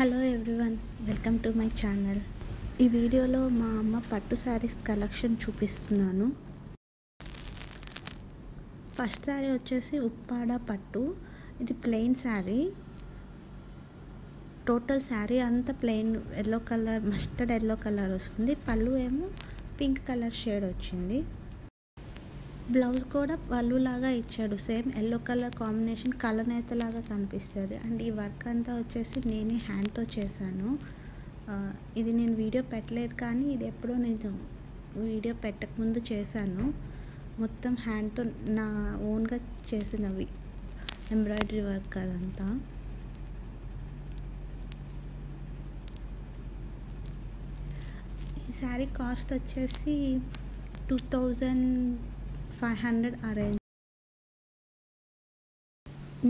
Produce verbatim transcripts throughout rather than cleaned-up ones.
Hello everyone, welcome to my channel. ఈ వీడియోలో మా అమ్మ పట్టు సారీస్ కలెక్షన్ చూపిస్తున్నాను. ఫస్ట్ సారీ వచ్చేసి ఉప్పాడ పట్టు. ఇది ప్లెయిన్ సారీ. టోటల్ సారీ అంతా plain yellow colour, mustard yellow colour వస్తుంది. పళ్ళు ఏమో పింక్ కలర్ షేడ్ వచ్చింది. బ్లౌజ్ కూడా పళ్ళు లాగా ఇచ్చాడు. సేమ్ ఎల్లో కలర్ కాంబినేషన్ కలనేత లాగా కనిపిస్తుంది. అండ్ ఈ వర్క్ అంతా వచ్చేసి నేనే హ్యాండ్తో చేశాను. ఇది నేను వీడియో పెట్టలేదు, కానీ ఇది ఎప్పుడో నేను వీడియో పెట్టకముందు చేశాను. మొత్తం హ్యాండ్తో నా ఓన్గా చేసినవి ఎంబ్రాయిడరీ వర్క్ అదంతా. ఈ శారీ కాస్ట్ వచ్చేసి two thousand five hundred range.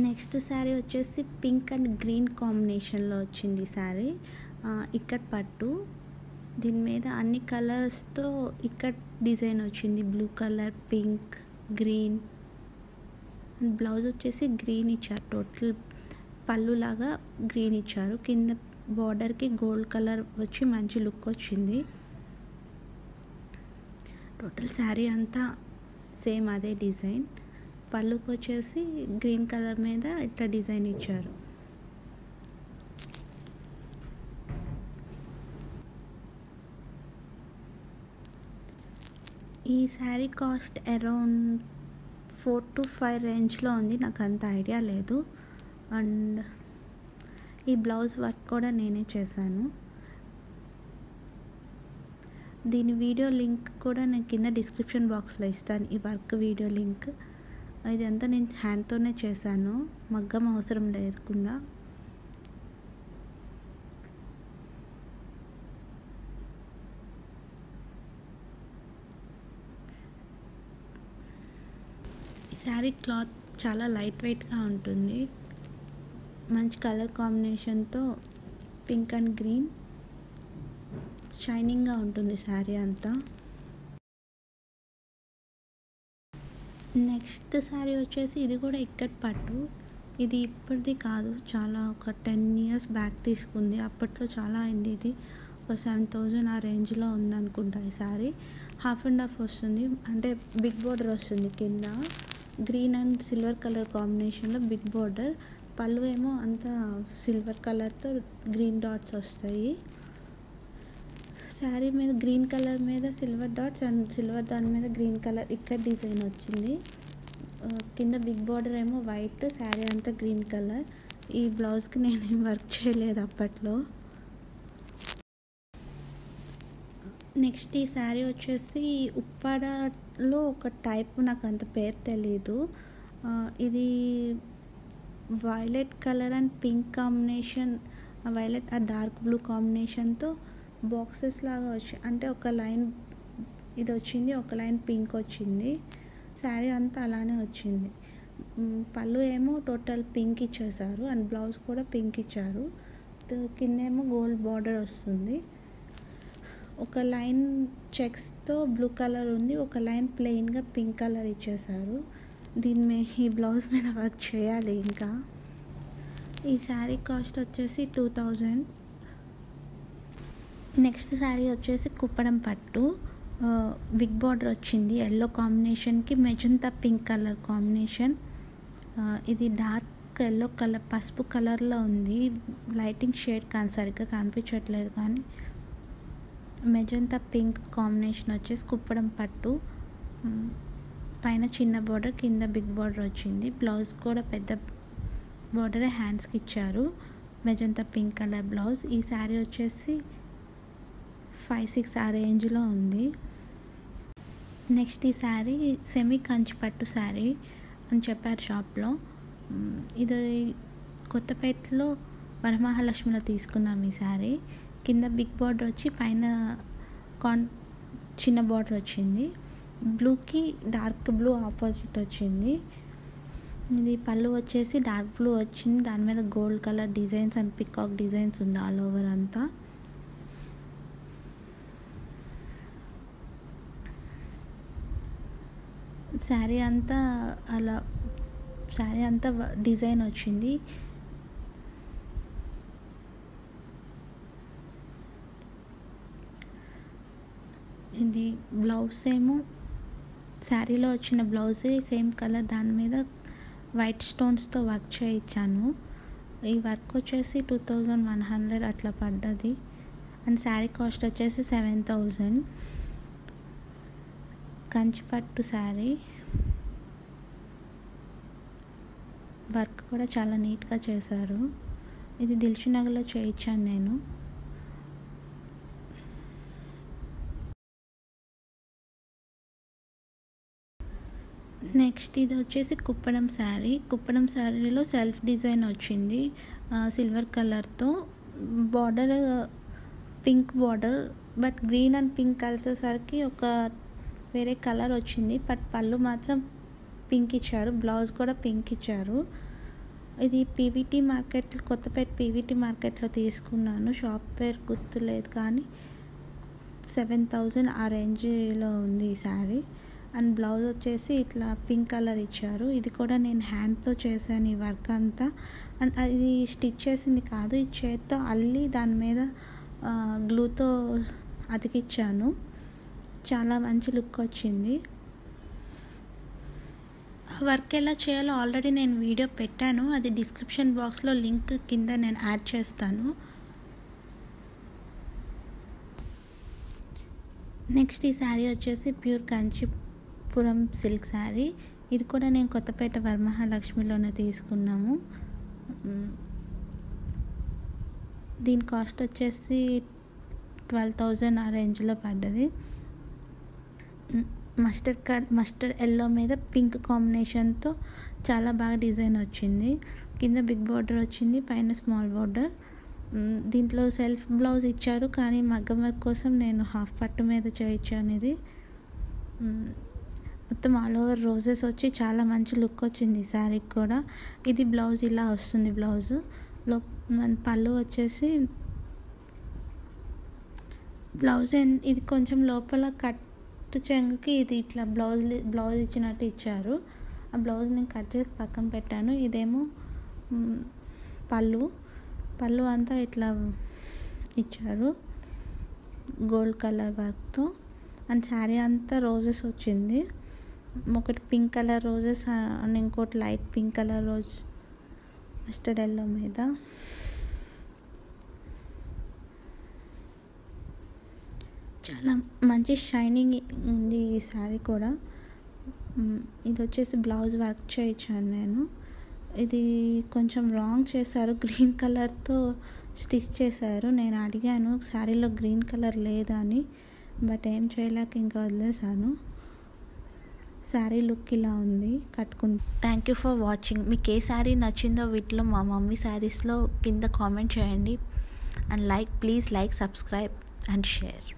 Next sari వచ్చేసి పింక్ అండ్ గ్రీన్ కాంబినేషన్లో వచ్చింది శారీ. ఇక్కట్ పట్టు. దీని మీద అన్ని కలర్స్తో ఇక్కట్ డిజైన్ వచ్చింది. Blue colour, pink, green. Blouse వచ్చేసి గ్రీన్ ఇచ్చారు. టోటల్ పళ్ళులాగా గ్రీన్ ఇచ్చారు. కింద బార్డర్కి గోల్డ్ కలర్ వచ్చి మంచి లుక్ వచ్చింది. టోటల్ శారీ అంతా సేమ్ అదే డిజైన్. పళ్ళుకి వచ్చేసి గ్రీన్ కలర్ మీద ఇట్లా డిజైన్ ఇచ్చారు. ఈ sari cost around four to five రేంజ్లో ఉంది, నాకు అంత ఐడియా లేదు. అండ్ ఈ బ్లౌజ్ వర్క్ కూడా నేనే చేశాను. దీని వీడియో లింక్ కూడా నేను కింద డిస్క్రిప్షన్ బాక్స్లో ఇస్తాను. ఈ వర్క్ వీడియో లింక్. ఇదంతా నేను హ్యాండ్తోనే చేశాను, మగ్గం అవసరం లేకుండా. ఈ శారీ క్లాత్ చాలా లైట్ వెయిట్గా ఉంటుంది. మంచి కలర్ కాంబినేషన్తో పింక్ అండ్ గ్రీన్ షైనింగ్గా ఉంటుంది శారీ అంతా. నెక్స్ట్ శారీ వచ్చేసి ఇది కూడా ఇక్కట్ పట్టు. ఇది ఇప్పటిది కాదు, చాలా ఒక టెన్ ఇయర్స్ బ్యాక్ తీసుకుంది. అప్పట్లో చాలా అయింది. ఇది ఒక సెవెన్ థౌజండ్ ఆ రేంజ్లో ఉందనుకుంటా. ఈ శారీ హాఫ్ అండ్ హాఫ్ వస్తుంది, అంటే బిగ్ బోర్డర్ వస్తుంది. కింద గ్రీన్ అండ్ సిల్వర్ కలర్ కాంబినేషన్లో బిగ్ బోర్డర్. పళ్ళు ఏమో అంతా సిల్వర్ కలర్తో గ్రీన్ డాట్స్ వస్తాయి. శారీ మీద గ్రీన్ కలర్ మీద సిల్వర్ డాట్స్ అండ్ సిల్వర్ దాని మీద గ్రీన్ కలర్ ఇక్కట్ డిజైన్ వచ్చింది. కింద బిగ్ బార్డర్ ఏమో వైట్, శారీ అంతా గ్రీన్ కలర్. ఈ బ్లౌజ్కి నేనేం వర్క్ చేయలేదు అప్పట్లో. నెక్స్ట్ ఈ శారీ వచ్చేసి ఉప్పాడలో ఒక టైప్, నాకు అంత పేరు తెలీదు. ఇది violet colour and pink combination, violet ఆ డార్క్ బ్లూ కాంబినేషన్తో బాక్సెస్ లాగా వచ్చి, అంటే ఒక లైన్ ఇది వచ్చింది, ఒక లైన్ పింక్ వచ్చింది. శారీ అంతా అలానే వచ్చింది. పళ్ళు ఏమో టోటల్ పింక్ ఇచ్చేసారు అండ్ బ్లౌజ్ కూడా పింక్ ఇచ్చారు. కింద ఏమో గోల్డ్ బార్డర్ వస్తుంది. ఒక లైన్ చెక్స్తో బ్లూ కలర్ ఉంది, ఒక లైన్ ప్లెయిన్గా పింక్ కలర్ ఇచ్చేసారు. దీని మీద ఈ బ్లౌజ్ మీద వర్క్ చేయాలి ఇంకా. ఈ శారీ కాస్ట్ వచ్చేసి టూ థౌజండ్. నెక్స్ట్ శారీ వచ్చేసి కుప్పడం పట్టు. బిగ్ బార్డర్ వచ్చింది ఎల్లో కాంబినేషన్కి మెజంతా పింక్ కలర్ కాంబినేషన్. ఇది డార్క్ ఎల్లో కలర్, పసుపు కలర్లో ఉంది. లైటింగ్ షేడ్ కానీ సరిగ్గా కనిపించట్లేదు, కానీ మెజంతా పింక్ కాంబినేషన్ వచ్చేసి కుప్పడం పట్టు. పైన చిన్న బార్డర్, కింద బిగ్ బార్డర్ వచ్చింది. బ్లౌజ్ కూడా పెద్ద బార్డరే హ్యాండ్స్కి ఇచ్చారు. Magenta pink colour blouse. ఈ శారీ వచ్చేసి ఫైవ్ సిక్స్ ఆ రేంజ్లో ఉంది. నెక్స్ట్ ఈ శారీ సెమీ కంచిపట్టు శారీ అని చెప్పారు షాప్లో. ఇది కొత్తపేటలో వరమహాలక్ష్మిలో తీసుకున్నాం ఈ శారీ. కింద బిగ్ బార్డర్ వచ్చి పైన కాన్ చిన్న బార్డర్ వచ్చింది. బ్లూకి డార్క్ బ్లూ ఆపోజిట్ వచ్చింది. ఇది పళ్ళు వచ్చేసి డార్క్ బ్లూ వచ్చింది. దాని మీద gold colour designs and peacock designs ఉంది ఆల్ ఓవర్ అంతా. శారీ అంతా అలా శారీ అంతా డిజైన్ వచ్చింది. ఇది బ్లౌజ్ ఏమో శారీలో వచ్చిన బ్లౌజ్ సేమ్ కలర్, దాని మీద వైట్ స్టోన్స్తో వర్క్ చేయించాను. ఈ వర్క్ వచ్చేసి టూ థౌజండ్ వన్ హండ్రెడ్ అట్లా పడ్డది. అండ్ శారీ కాస్ట్ వచ్చేసి సెవెన్ థౌజండ్. కంచిపట్టు శారీ, వర్క్ కూడా చాలా నీట్గా చేశారు. ఇది దిల్షునగర్లో చేయించాను నేను. నెక్స్ట్ ఇది వచ్చేసి కుప్పడం శారీ. కుప్పడం శారీలో సెల్ఫ్ డిజైన్ వచ్చింది సిల్వర్ కలర్తో. Border pink border, but green and pink కలిసేసరికి ఒక వేరే కలర్ వచ్చింది. బట్ పళ్ళు మాత్రం పింక్ ఇచ్చారు, బ్లౌజ్ కూడా పింక్ ఇచ్చారు. ఇది పీవీటీ మార్కెట్, కొత్తపేట పీవీటీ మార్కెట్లో తీసుకున్నాను. షాప్ పేరు గుర్తులేదు కానీ సెవెన్ థౌజండ్ ఆ రేంజ్లో ఉంది ఈ శారీ. అండ్ బ్లౌజ్ వచ్చేసి ఇట్లా పింక్ కలర్ ఇచ్చారు. ఇది కూడా నేను హ్యాండ్తో చేశాను ఈ వర్క్ అంతా. అండ్ ఇది స్టిచ్ చేసింది కాదు, ఈ చేతితో అల్లి దాని మీద గ్లూతో అతికిచ్చాను. చాలా మంచి లుక్ వచ్చింది. వర్క్ ఎలా చేయాలో ఆల్రెడీ నేను వీడియో పెట్టాను, అది డిస్క్రిప్షన్ బాక్స్లో లింక్ కింద నేను యాడ్ చేస్తాను. నెక్స్ట్ ఈ శారీ వచ్చేసి ప్యూర్ కాంచీపురం సిల్క్ శారీ. ఇది కూడా నేను కొత్తపేట వరమహాలక్ష్మిలోనే తీసుకున్నాము. దీని కాస్ట్ వచ్చేసి ట్వెల్వ్ థౌజండ్ ఆ రేంజ్లో పడ్డది. మస్టర్డ్ కలర్, మస్టర్డ్ ఎల్లో మీద పింక్ కాంబినేషన్తో చాలా బాగా డిజైన్ వచ్చింది. కింద బిగ్ బార్డర్ వచ్చింది, పైన స్మాల్ బార్డర్. దీంట్లో సెల్ఫ్ బ్లౌజ్ ఇచ్చారు, కానీ మగ్గం వర్క్ కోసం నేను హాఫ్ పట్టు మీద చేయించాను. ఇది మొత్తం ఆల్ ఓవర్ రోజెస్ వచ్చి చాలా మంచి లుక్ వచ్చింది శారీకి కూడా. ఇది బ్లౌజ్ ఇలా వస్తుంది. బ్లౌజ్ లో మన పళ్ళు వచ్చేసి బ్లౌజ్, ఇది కొంచెం లోపల కట్ చెంగుకి ఇది ఇట్లా బ్లౌజ్ బ్లౌజ్ ఇచ్చినట్టు ఇచ్చారు. ఆ బ్లౌజ్ నేను కట్ చేసి పక్కన పెట్టాను. ఇదేమో పళ్ళు, పళ్ళు అంతా ఇట్లా ఇచ్చారు గోల్డ్ కలర్ వర్క్తో. అండ్ శారీ అంతా రోజెస్ వచ్చింది, ఒకటి పింక్ కలర్ రోజెస్ అండ్ ఇంకోటి light pink colour rose mustard yellow మీద. చాలా మంచి షైనింగ్ ఉంది ఈ శారీ కూడా. ఇది వచ్చేసి బ్లౌజ్ వర్క్ చేయించాను నేను. ఇది కొంచెం రాంగ్ చేశారు, గ్రీన్ కలర్తో స్టిచ్ చేశారు. నేను అడిగాను శారీలో గ్రీన్ కలర్ లేదని, బట్ ఏం చేయలేక ఇంకా వదిలేసాను. శారీ లుక్ ఇలా ఉంది కట్టుకుంటూ. Thank you for watching. మీకు ఏ శారీ నచ్చిందో వీటిలో మా మమ్మీ శారీస్లో కింద కామెంట్ చేయండి. And like, please like, subscribe and share.